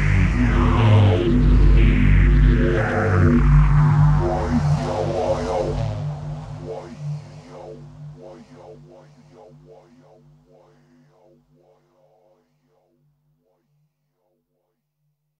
Why,